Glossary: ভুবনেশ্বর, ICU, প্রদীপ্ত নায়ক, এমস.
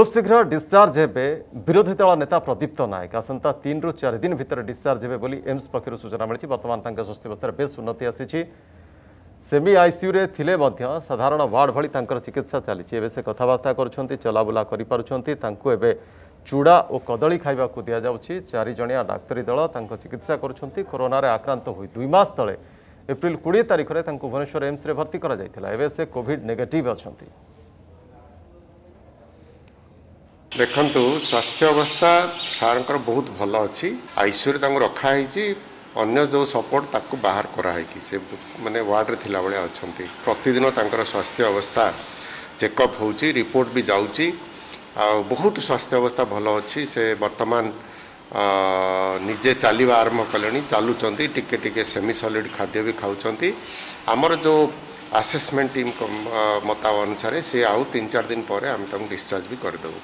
খুব শীঘ্র ডিসচার্জ হবে বিরোধী দল নেতা প্রদীপ্ত নায়ক আসন্তা 3 ରୁ 4 দিন ভিতর ডিসচার্জ হবে বলি এমস পক্ষের সূচনা মিলিছি বর্তমান তাঙ্ক স্বাস্থ্যাবস্থার বেশ উন্নতি আসিছি সেমি আইসিইউ রে থিলে মধ্য সাধারণ ওয়ার্ড ভলি তাঙ্কর চিকিৎসা চালিছি এবে সে কথাবার্তা করছন্তি চলাবুলা করি পারছন্তি তাঙ্কু এবে চুড়া ও কদলি খাইবাকু দিয়া যাউছি 4 জনিয়া ডাক্তারি দল তাঙ্ক চিকিৎসা করছন্তি করোনা রে আক্রান্ত হই 2 মাস তলে এপ্রিল 20 তারিখ রে তাঙ্কু ভুবনেশ্বর এমস রে ভর্তি করা যাইতিলা এবে সে কোভিড নেগেটিভ অছন্তি देखु स्वास्थ्य अवस्था सारंकर बहुत भल अच्छी आईसीयू रे रखाई अन्य जो सपोर्ट ताकू बाहर कराई से माने वार्ड रे थिला बळे अछंती प्रतिदिन तांकर स्वास्थ्य अवस्था चेकअप होउची रिपोर्ट भी जाउची आ बहुत स्वास्थ्य अवस्था भल अच्छी से वर्तमान निजे चलवा आरंभ कले चलुचंती टिके टिके सेमी सॉलिड खाद्य भी खाउचंती आमर जो असेसमेंट टीम मता अनुसार से आउ 3-4 दिन पर आम तक डिस्चार्ज भी करदेबू।